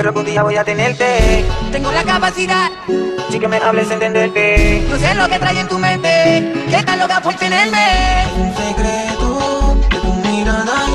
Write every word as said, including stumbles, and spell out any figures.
pero algún día voy a tenerte. Tengo la capacidad, sí, que me hables, entenderte. No sé lo que trae en tu mente, que tan loca por tenerme. Un secreto de tu mirada.